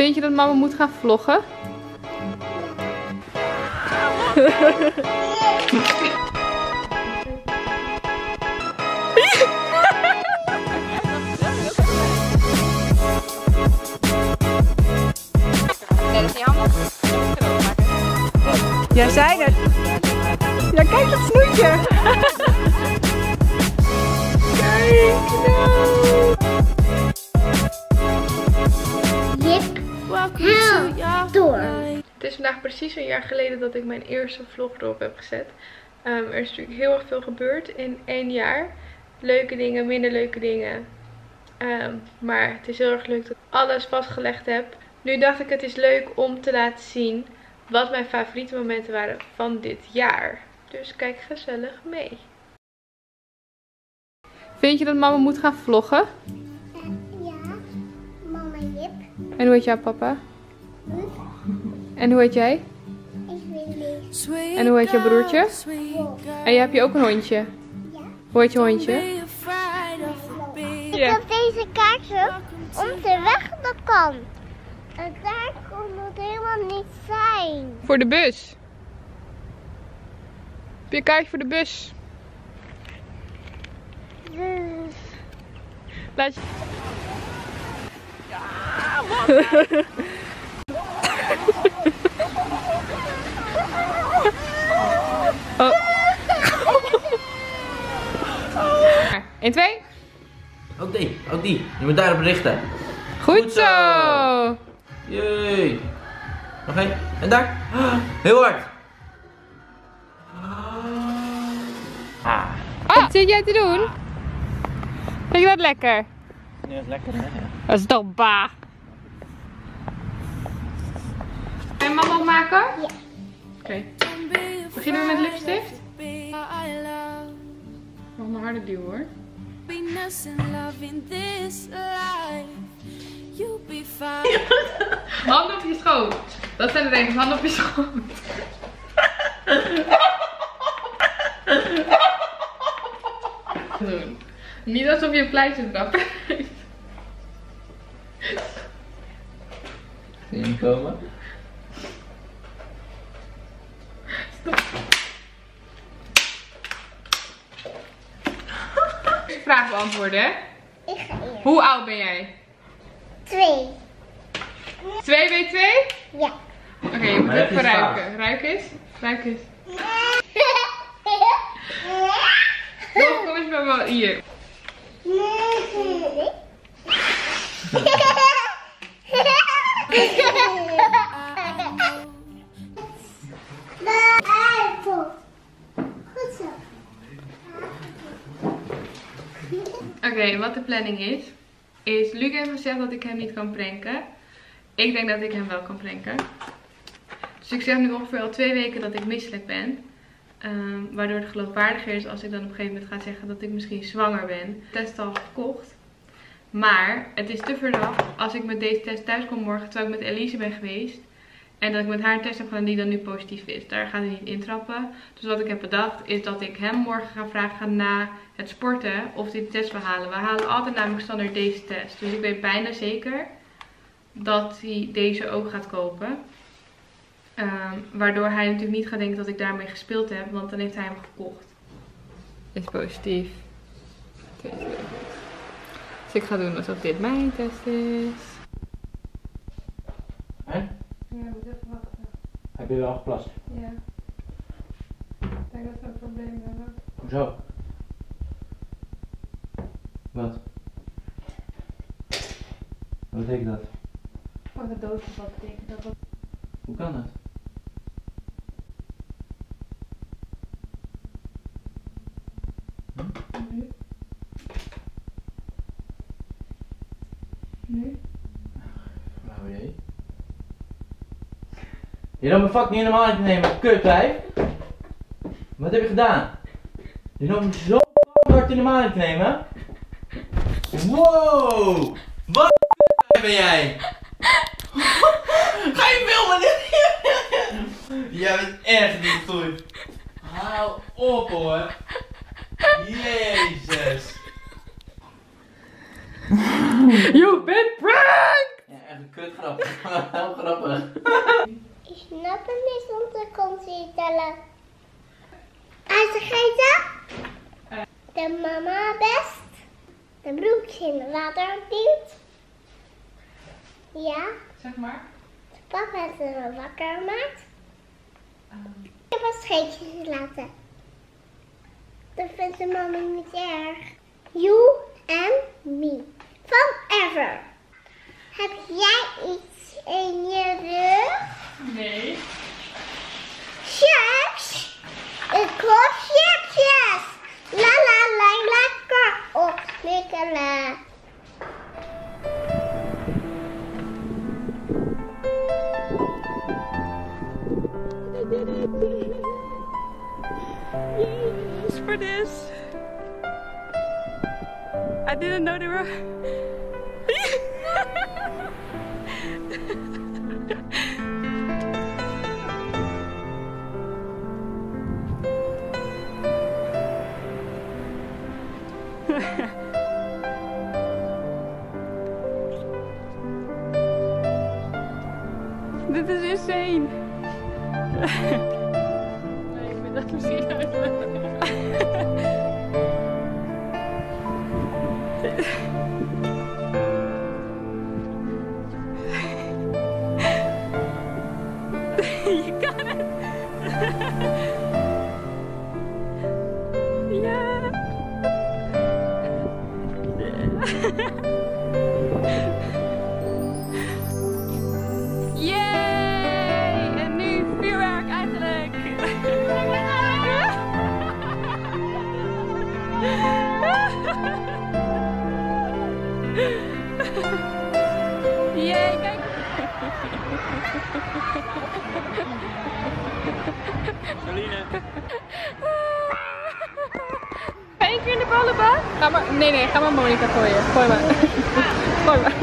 Vind je dat mama moet gaan vloggen? Ja, zij het. Ja, kijk dat snoetje. Kijk nou. Het is vandaag precies een jaar geleden dat ik mijn eerste vlog erop heb gezet. Er is natuurlijk heel erg veel gebeurd in 1 jaar. Leuke dingen, minder leuke dingen. Maar het is heel erg leuk dat ik alles vastgelegd heb. Nu dacht ik, het is leuk om te laten zien wat mijn favoriete momenten waren van dit jaar. Dus kijk gezellig mee. Vind je dat mama moet gaan vloggen? Ja, mama Jip. En hoe heet jouw papa? Hup. En hoe heet jij? Ik weet niet. En hoe heet jouw broertje? Wolf. En jij hebt je ook een hondje? Ja. Hoe heet je hondje? Ik heb deze kaartje om de weg dat kan. En daar kon het helemaal niet zijn. Voor de bus. Heb je een kaartje voor de bus? Dus. Laat je... Ja, wat? Oh. 1, 2. Ook die. Je moet daarop richten. Goed zo. Jee. Nog één. En daar. Heel hard. Wat zit jij te doen? Vind je dat lekker? Ja, dat is lekker. Dat is toch ba. En mama opmaken? Ja. Oké. Beginnen we met lipstift? Nog een harde duw hoor. Hand op je schoot. Dat zijn de regels. Hand op je schoot. Niet alsof je een pleitje trapt. Zie je hem komen? Vraag beantwoorden, hè? Ik ga eerst. Hoe oud ben jij? 2. 2 bij 2? Ja. Oké, je moet even ruiken. Ruik eens. Ruik eens. Kom, kom eens bij me hier. Oké, wat de planning is, Luke heeft gezegd dat ik hem niet kan pranken. Ik denk dat ik hem wel kan pranken. Dus ik zeg nu ongeveer al 2 weken dat ik misselijk ben. Waardoor het geloofwaardiger is als ik dan op een gegeven moment ga zeggen dat ik misschien zwanger ben. De test al gekocht. Maar het is te verdacht als ik met deze test thuis kom morgen, terwijl ik met Elise ben geweest. En dat ik met haar een test heb gedaan die dan nu positief is. Daar gaat hij niet intrappen. Dus wat ik heb bedacht is dat ik hem morgen ga vragen na het sporten of hij de test wil halen. We halen altijd namelijk standaard deze test. Dus ik weet bijna zeker dat hij deze ook gaat kopen. Waardoor hij natuurlijk niet gaat denken dat ik daarmee gespeeld heb. Want dan heeft hij hem gekocht. Is positief. Dus ik ga doen alsof dit mijn test is. Hè? Ja, moet even wachten. Heb je wel geplast? Ja. Ik denk dat we een probleem hebben. Hoezo? Wat? Wat betekent dat? Pak een doosje, wat betekent dat? Hoe kan dat? Hm? Nu? Nu? Blauw idee. Je nam mijn vak niet helemaal uit te nemen, kut wijf. Wat heb je gedaan? Je nam hem zo hard in de maan uit te nemen. Wow! Wat ben jij? Ga je filmen nu? Jij bent echt niet goed. Hou op hoor. Jezus. You been pranked! Ja, echt eigenlijk een kutgrap. Heel grappig. Ik snap het niet, want dan komt ze je tellen. Uitgegeten. De mama best. De broekje in de water dient. Ja. Zeg maar. De papa heeft er wakker gemaakt. Ik heb wat scheetjes laten. Dat vindt de mama niet erg. You and me. Forever. Heb jij iets in je rug? Nee. Chips. Ik koop chipjes. La la la, lekker opwikkelen. Yes, for this. I didn't know they were... Dit is insane. Nee, ik vind dat misschien uitleggen. Ga je een keer in de ballenbaan? Ga maar, nee, ga maar Monica gooien. Gooi maar. Gooi maar.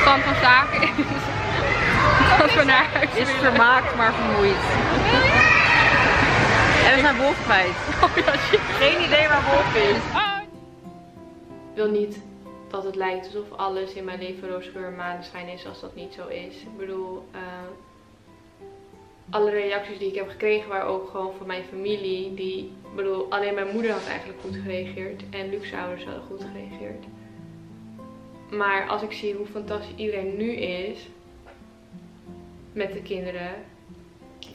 Stand van zaken is dat we naar huis is vermaakt, maar vermoeid. En we zijn Wolf kwijt. Oh, ja, geen idee waar Wolf is. Oh. Ik wil niet dat het lijkt alsof alles in mijn leven rooskleur en maneschijn is als dat niet zo is. Ik bedoel, alle reacties die ik heb gekregen waren ook gewoon van mijn familie. Alleen mijn moeder had eigenlijk goed gereageerd en Luke's ouders hadden goed gereageerd. Maar als ik zie hoe fantastisch iedereen nu is met de kinderen,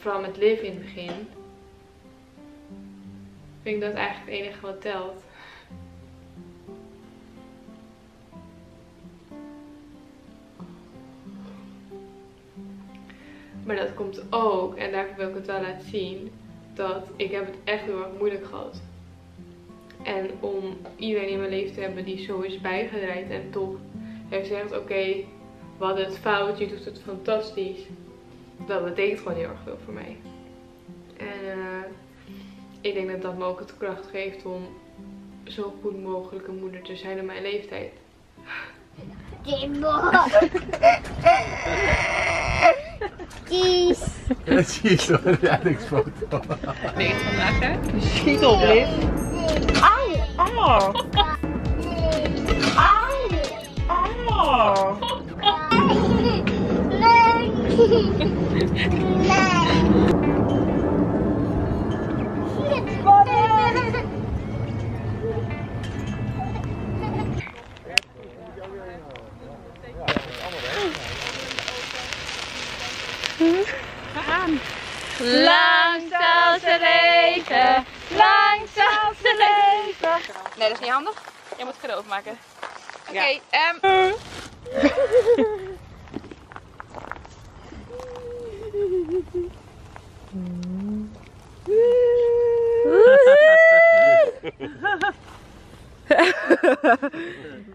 vooral met Liv in het begin, vind ik dat eigenlijk het enige wat telt. Maar dat komt ook, en daarvoor wil ik het wel laten zien, dat ik heb het echt heel erg moeilijk gehad. En om iedereen in mijn leven te hebben die zo is bijgedraaid en top heeft gezegd, oké, we hadden het fout, je doet het fantastisch. Dat betekent gewoon heel erg veel voor mij. En ik denk dat dat me ook het kracht geeft om zo goed mogelijk een moeder te zijn in mijn leeftijd. Cheese! Cheese op een reddingsfoto. Nee, het vandaag hè? Cheese op Liv. Au! Au! Au! Au! Langzaam ze leven. Nee, dat is niet handig. Je moet het cadeau maken. Oké, ja.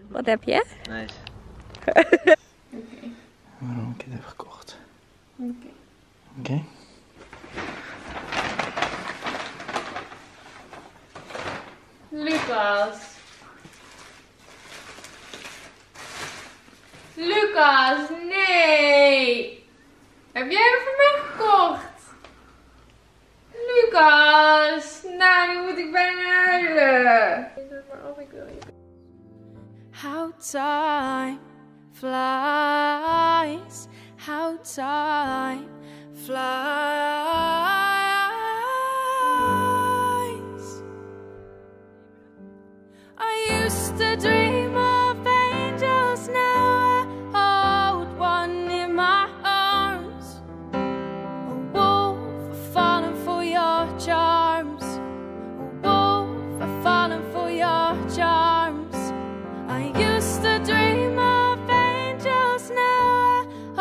Wat heb je? Nice. Okay. Waarom ik dit heb gekocht. Oké. Lucas. Lucas, nee. Heb jij hem voor mij gekocht? Lucas, nou nu moet ik bijna huilen. How time flies, how time flies. I used to dream of angels, now I hold one in my arms. A wolf falling for your charms, a wolf falling for your charms. I used to dream of angels, now I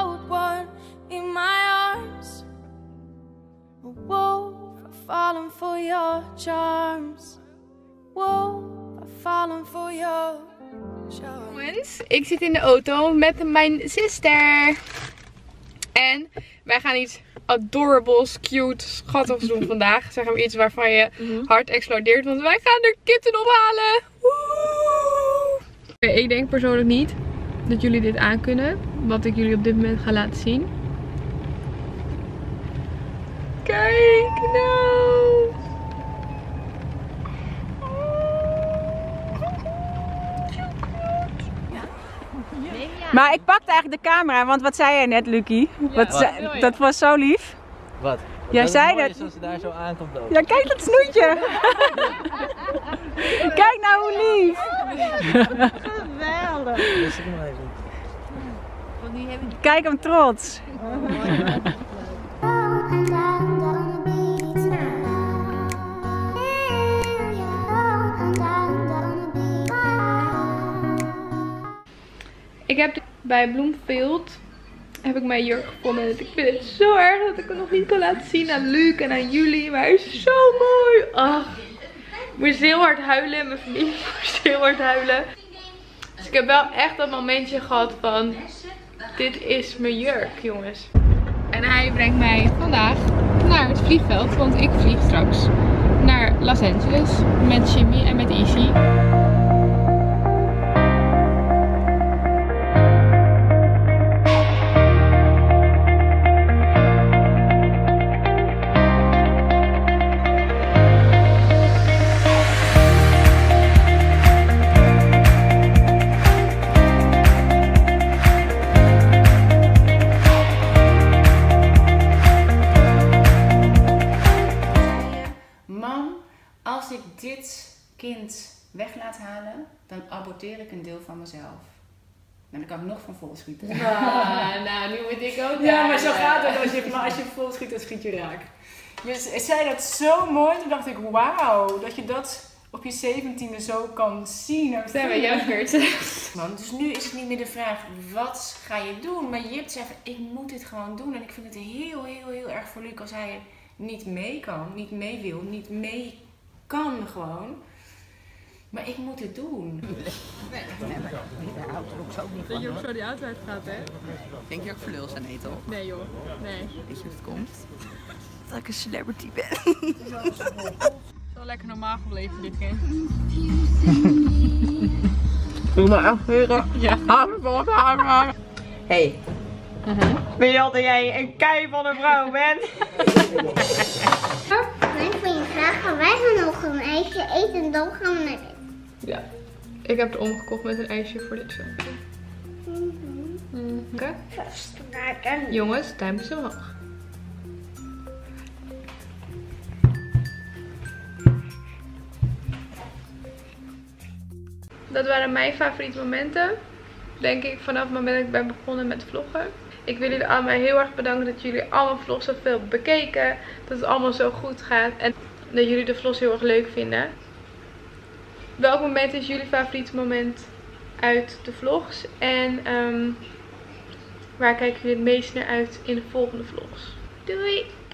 hold one in my arms. A wolf falling for your charms, wolf falling for your. Jongens, ik zit in de auto met mijn zuster. En wij gaan iets adorables, cute, schattigs doen vandaag. Zeg maar iets waarvan je hart explodeert, want wij gaan er kitten ophalen. Woehoe! Ik denk persoonlijk niet dat jullie dit aankunnen, wat ik jullie op dit moment ga laten zien. Kijk nou! Maar ik pakte eigenlijk de camera, want wat zei jij net, Lucky? Ja, dat was zo lief. Wat? Jij dat zei dat. Als ze daar zo aankomt lopen. Ja, kijk dat snoetje. Kijk nou hoe lief. Geweldig. Kijk hem trots. Ik heb bij Bloomfield mijn jurk gevonden. Ik vind het zo erg dat ik het nog niet kan laten zien aan Luc en aan jullie. Maar hij is zo mooi. Ach, ik moest heel hard huilen. Mijn familie moest heel hard huilen. Dus ik heb wel echt dat momentje gehad van... Dit is mijn jurk, jongens. En hij brengt mij vandaag naar het vliegveld. Want ik vlieg straks naar Los Angeles met Jimmy en met Izzy. Dan aborteer ik een deel van mezelf. En dan kan ik nog van vol schieten. Ah, nou, nu moet ik ook. Ja, maar zo gaat het. Als je vol schiet, dan schiet je raak. Je zei dat zo mooi. Toen dacht ik, wauw, dat je dat op je 17e zo kan zien. Dat zijn we yoghurt. Dus nu is het niet meer de vraag, wat ga je doen? Maar je hebt zeggen, ik moet dit gewoon doen. En ik vind het heel, heel, heel erg voor Luc als hij niet mee kan, niet mee wil, niet mee kan gewoon. Maar ik moet het doen. Nee, maar daar houdt er ook zo niet van. Dat je ook zo die auto uitgaat, hè? Denk je ook voor lul aan eten? Nee, joh. Nee. Weet je hoe het komt? Dat ik een celebrity ben. Het is wel zo lekker normaal gebleven, dit keer. Doe nou echt weer. Ja. Havenbord. Hé. Weet je al dat jij een kei van een vrouw bent? Ik wil je vragen, wij gaan nog een ijsje eten en dan gaan we naar dit. Ja, ik heb het omgekocht met een ijsje voor dit filmpje. Oké. Jongens, duimpje is omhoog. Dat waren mijn favoriete momenten. Denk ik vanaf het moment dat ik ben begonnen met vloggen. Ik wil jullie allemaal heel erg bedanken dat jullie alle vlogs zoveel hebben bekeken. Dat het allemaal zo goed gaat. En dat jullie de vlogs heel erg leuk vinden. Welk moment is jullie favoriete moment uit de vlogs? En waar kijken jullie het meest naar uit in de volgende vlogs? Doei!